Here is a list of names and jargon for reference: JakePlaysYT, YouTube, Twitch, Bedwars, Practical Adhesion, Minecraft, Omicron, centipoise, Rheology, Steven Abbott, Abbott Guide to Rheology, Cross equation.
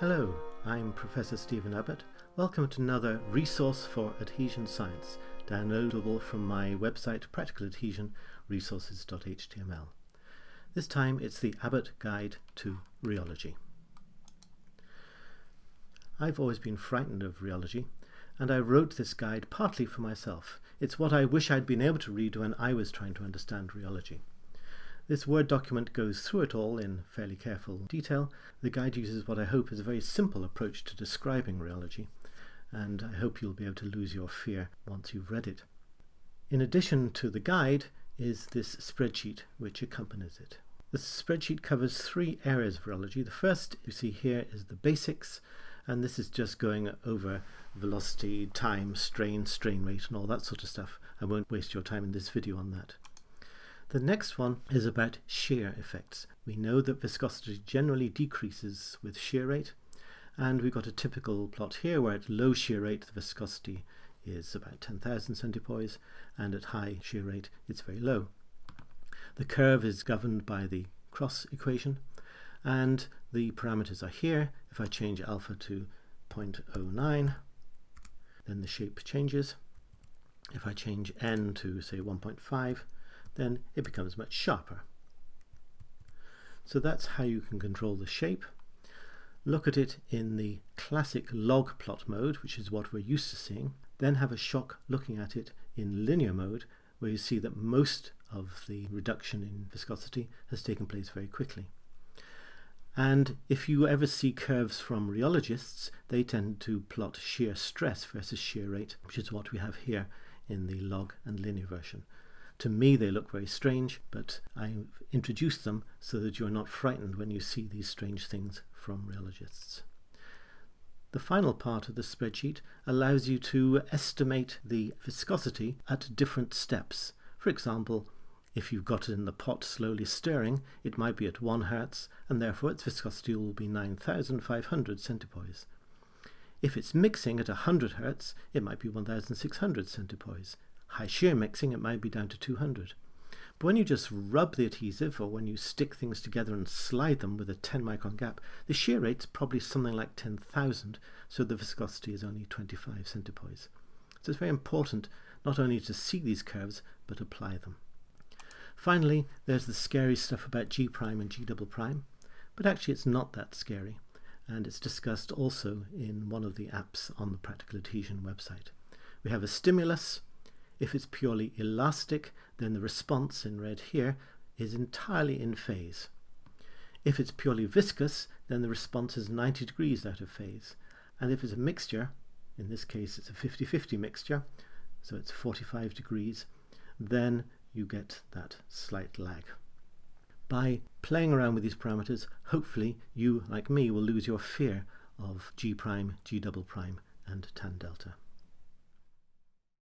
Hello, I'm Professor Steven Abbott. Welcome to another Resource for Adhesion Science, downloadable from my website Practical Adhesion, resources.html. This time it's the Abbott Guide to Rheology. I've always been frightened of rheology, and I wrote this guide partly for myself. It's what I wish I'd been able to read when I was trying to understand rheology. This Word document goes through it all in fairly careful detail. The guide uses what I hope is a very simple approach to describing rheology, and I hope you'll be able to lose your fear once you've read it. In addition to the guide is this spreadsheet which accompanies it. The spreadsheet covers three areas of rheology. The first you see here is the basics, and this is just going over velocity, time, strain rate, and all that sort of stuff. I won't waste your time in this video on that. The next one is about shear effects. We know that viscosity generally decreases with shear rate, and we've got a typical plot here where at low shear rate the viscosity is about 10,000 centipoise, and at high shear rate it's very low. The curve is governed by the Cross equation, and the parameters are here. If I change alpha to 0.09, then the shape changes. If I change n to, say, 1.5, then it becomes much sharper. So that's how you can control the shape. Look at it in the classic log plot mode, which is what we're used to seeing. Then have a shock looking at it in linear mode, where you see that most of the reduction in viscosity has taken place very quickly. And if you ever see curves from rheologists, they tend to plot shear stress versus shear rate, which is what we have here in the log and linear version. To me, they look very strange, but I've introduced them so that you're not frightened when you see these strange things from rheologists. The final part of the spreadsheet allows you to estimate the viscosity at different steps. For example, if you've got it in the pot slowly stirring, it might be at 1 Hertz, and therefore its viscosity will be 9,500 centipoise. If it's mixing at 100 Hertz, it might be 1,600 centipoise. High shear mixing, it might be down to 200. But when you just rub the adhesive, or when you stick things together and slide them with a 10 micron gap, the shear rate's probably something like 10,000, so the viscosity is only 25 centipoise. So it's very important not only to see these curves, but apply them. Finally, there's the scary stuff about G' and G double prime, but actually it's not that scary, and it's discussed also in one of the apps on the Practical Adhesion website. We have a stimulus. If it's purely elastic, then the response in red here is entirely in phase. If it's purely viscous, then the response is 90 degrees out of phase. And if it's a mixture, in this case it's a 50-50 mixture, so it's 45 degrees, then you get that slight lag. By playing around with these parameters, hopefully you, like me, will lose your fear of G', G double prime, and tan delta.